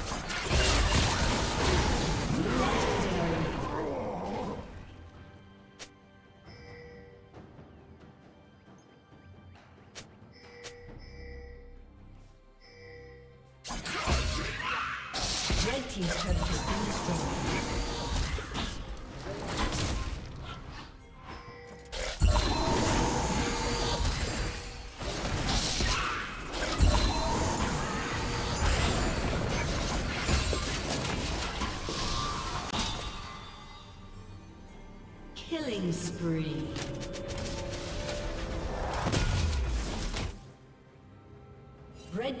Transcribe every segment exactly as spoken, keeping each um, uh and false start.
Team's turret has been destroyed. Killing spree. Red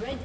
Red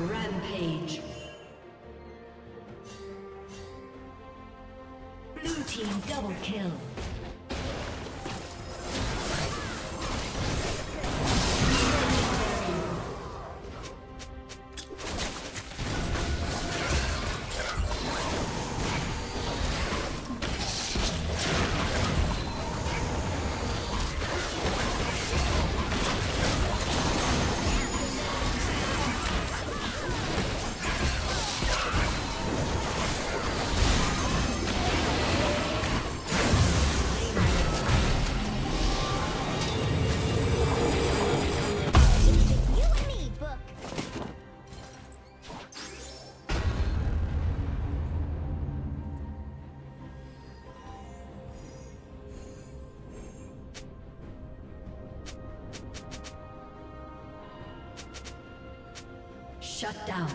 Rampage. Blue team double kill. Shut down.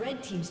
Red team's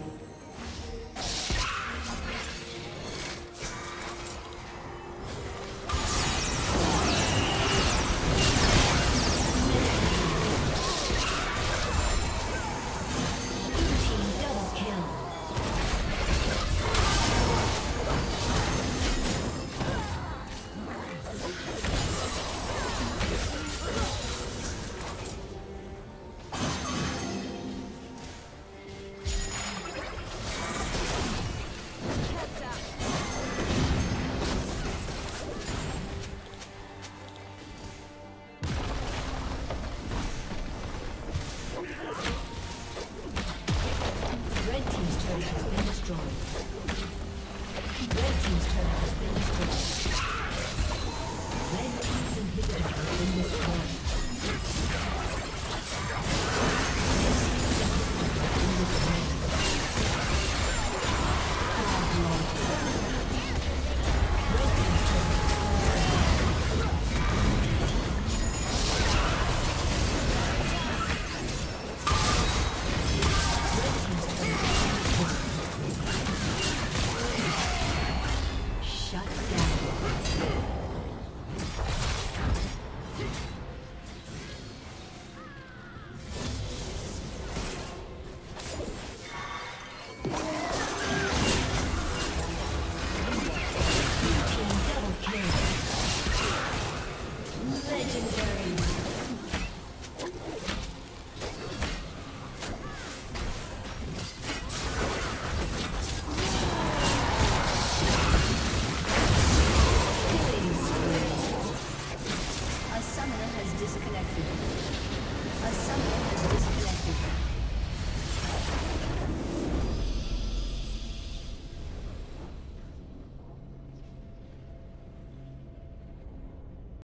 Legendary.